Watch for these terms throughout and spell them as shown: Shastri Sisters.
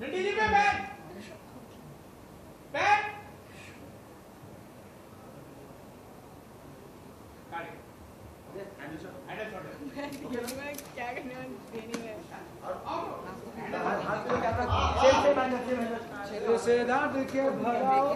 नटी जी पे बैठ क्या करने और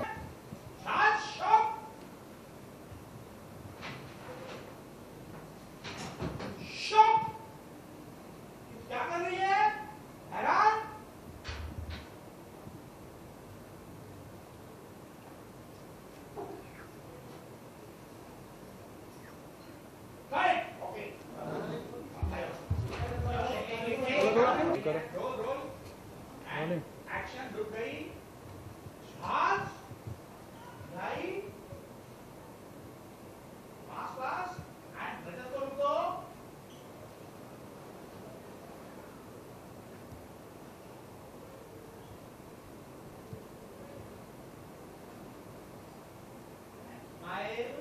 एक्शन रुक गई, हाथ ढाई पास एंड बदल तो रुको, स्माइल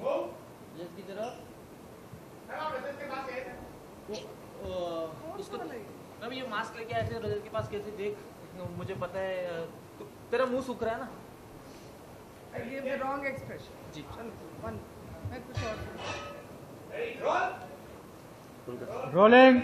गो लेफ्ट की तरफ उसको तो ये मास्क लेके आए थे रजत के पास, कैसे देख मुझे पता है तो तेरा मुंह सूख रहा है ना, ये रॉन्ग एक्सप्रेशन जी। वन मैं कुछ और रोलिंग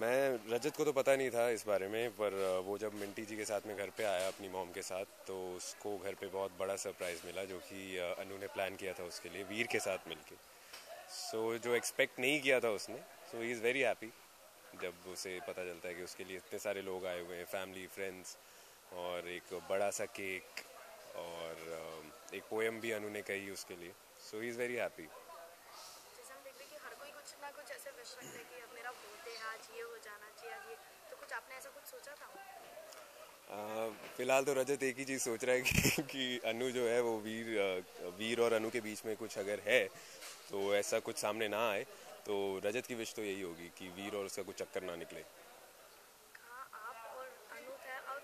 मैं रजत को तो पता नहीं था इस बारे में, पर वो जब मिंटी जी के साथ में घर पे आया अपनी मॉम के साथ, तो उसको घर पे बहुत बड़ा सरप्राइज़ मिला जो कि अनु ने प्लान किया था उसके लिए वीर के साथ मिलके। सो जो एक्सपेक्ट नहीं किया था उसने, so he is very happy जब उसे पता चलता है कि उसके लिए इतने सारे लोग आए हुए हैं, फैमिली फ्रेंड्स और एक बड़ा सा केक और एक पोएम भी अनु ने कही उसके लिए। So he is very happy. फिलहाल तो रजत एक ही चीज़ सोच रहा है कि अनु जो है वो वीर और अनु के बीच में कुछ अगर है तो ऐसा कुछ सामने ना आए, तो रजत की विश तो यही होगी कि वीर और उसका कुछ चक्कर ना निकले। आप और अनु है और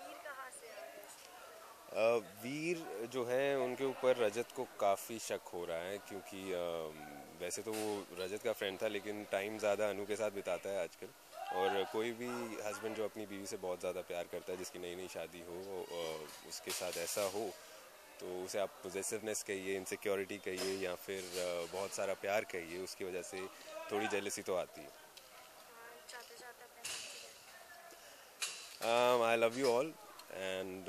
वीर कहाँ से है? वीर जो है उनके ऊपर रजत को काफ़ी शक हो रहा है क्योंकि वैसे तो वो रजत का फ्रेंड था लेकिन टाइम ज़्यादा अनु के साथ बिताता है आजकल, और कोई भी हस्बैंड जो अपनी बीवी से बहुत ज़्यादा प्यार करता है, जिसकी नई नई शादी हो, उसके साथ ऐसा हो तो उसे आप पोजेसिवनेस कहिए, इनसिक्योरिटी कहिए या फिर बहुत सारा प्यार कहिए, उसकी वजह से थोड़ी जेलसी तो आती है। I love you all and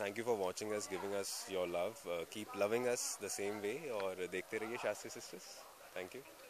thank you for watching us, giving us your love, keep loving us the same way और देखते रहिए शास्त्री सिस्टर्स। Thank you.